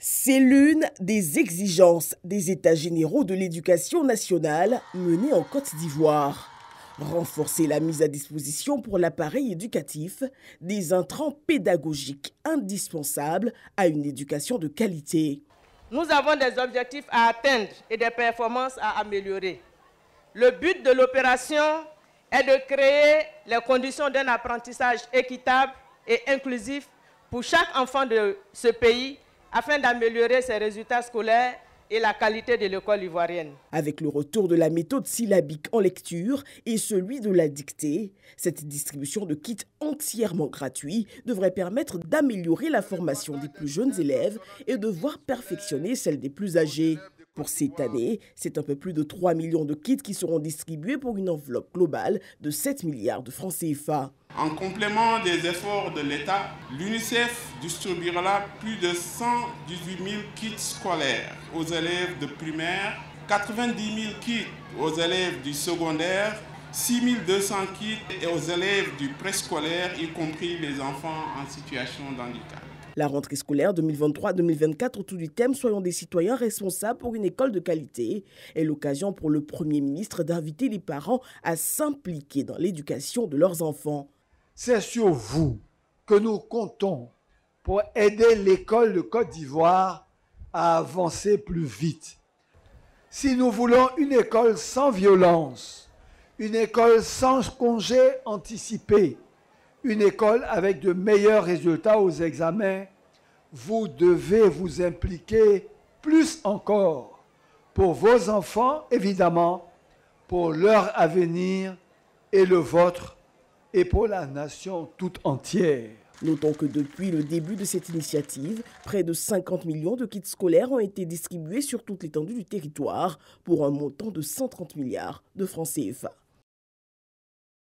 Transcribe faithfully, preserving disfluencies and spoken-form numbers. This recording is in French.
C'est l'une des exigences des États généraux de l'éducation nationale menés en Côte d'Ivoire. Renforcer la mise à disposition pour l'appareil éducatif des intrants pédagogiques indispensables à une éducation de qualité. Nous avons des objectifs à atteindre et des performances à améliorer. Le but de l'opération est de créer les conditions d'un apprentissage équitable et inclusif pour chaque enfant de ce pays, afin d'améliorer ses résultats scolaires et la qualité de l'école ivoirienne. Avec le retour de la méthode syllabique en lecture et celui de la dictée, cette distribution de kits entièrement gratuits devrait permettre d'améliorer la formation des plus jeunes élèves et de voir perfectionner celle des plus âgés. Pour cette année, c'est un peu plus de trois millions de kits qui seront distribués pour une enveloppe globale de sept milliards de francs C F A. En complément des efforts de l'État, l'UNICEF distribuera plus de cent dix-huit mille kits scolaires aux élèves de primaire, quatre-vingt-dix mille kits aux élèves du secondaire, six mille deux cents kits aux élèves du préscolaire, y compris les enfants en situation d'handicap. La rentrée scolaire deux mille vingt-trois deux mille vingt-quatre autour du thème « Soyons des citoyens responsables pour une école de qualité » est l'occasion pour le Premier ministre d'inviter les parents à s'impliquer dans l'éducation de leurs enfants. C'est sur vous que nous comptons pour aider l'école de Côte d'Ivoire à avancer plus vite. Si nous voulons une école sans violence, une école sans congé anticipé, une école avec de meilleurs résultats aux examens, vous devez vous impliquer plus encore pour vos enfants, évidemment, pour leur avenir et le vôtre, et pour la nation toute entière. Notons que depuis le début de cette initiative, près de cinquante millions de kits scolaires ont été distribués sur toute l'étendue du territoire pour un montant de cent trente milliards de francs C F A.